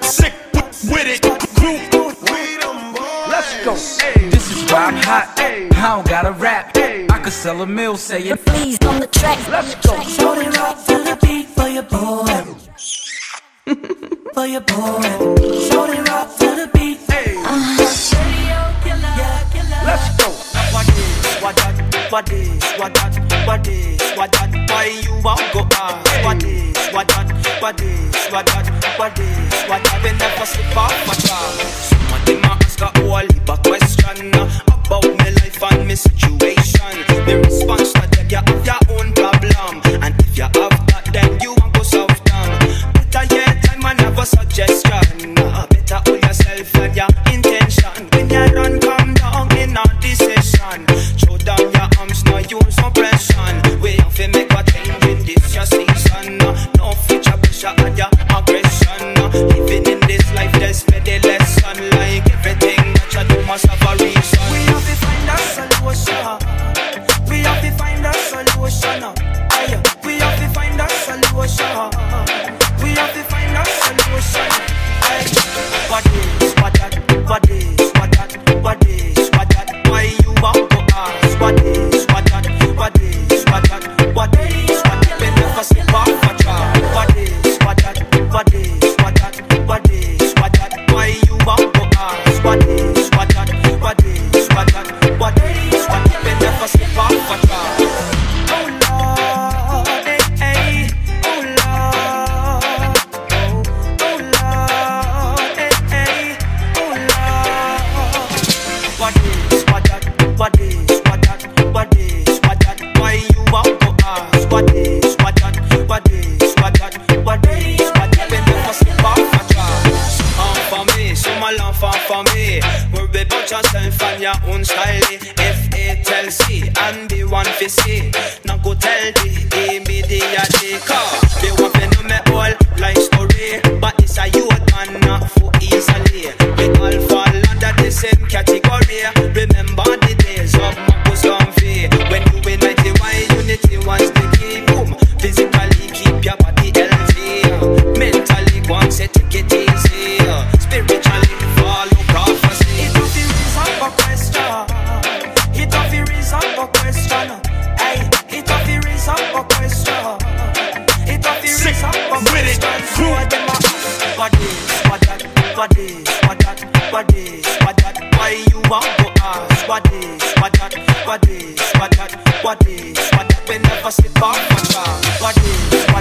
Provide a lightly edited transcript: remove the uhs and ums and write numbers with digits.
Sick with it. Let's go. This is why I'm hot. I don't gotta rap. I could sell a mill saying please on the track. Let's go. Show it right to the beat for your boy. For your boy. Show it right to the beat. Let's go. What is, what that, what is, what that, what is, what that, why you won't go out? What is, what that, what is, what that, what is, what that, we never slip off my job. Somebody must got all a question about my life and my situation. The response to them, you have your own problem, and if you have that, then you won't go soft down. Better your time and have a suggestion. Better all yourself and your intention. When you run, come down in a decision. Show down your arms, now use oppression. We have to make a change in this your season. No future pressure and your aggression. Living in this life, there's many lesson. Like everything that you do must have a reason. We have to find a solution. We have to find a solution. We have to find a solution. We have to find a solution. What is, what that, what is, what that, what is, what that, why you won't go ask? What is, what that, what is, what that, what is, what that, we never slip off my track. What is, what that, what is, what that, what is, what that, why you won't go ask? What is, what that, what is, what that, what is, what that, we never slip off my track. Oh Lord, hey, oh Lord, oh Lord, hey, oh Lord. What is, what that, what is, what that, what is, what that, why you won't go ask? What is, what that, what is, what that, what is, what that, we never slip off my track. Some for me, some a laugh for me. Worry about yourself and your own style. Tell C and the one for C. Now go tell the A, B, D, and D. Cause they want to know my whole life story. But it's a youth man not for easily. We all fall under the same category. Remember the days of Marcus Garvey. When you united, why unity was the key. Boom, physically keep your body healthy. Mentally go and say take it easy. Spiritually follow prophecy. It will be reason for question. It of the reason for question. Aye, it of the reason for question. It of the reason for question. So I dem a ask, what is, what that, what is, what that, what is, what that, why you won't go ask? What is, what that, what is, what that, what is, what that, we never slip off my track. What is,